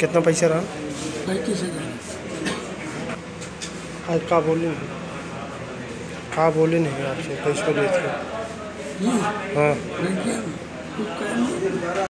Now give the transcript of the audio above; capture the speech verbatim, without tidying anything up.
कितना पैसा रहा? पैंतीस हज़ार। आज का बोले का बोले नहीं आपसे पैसा बेच के? हाँ।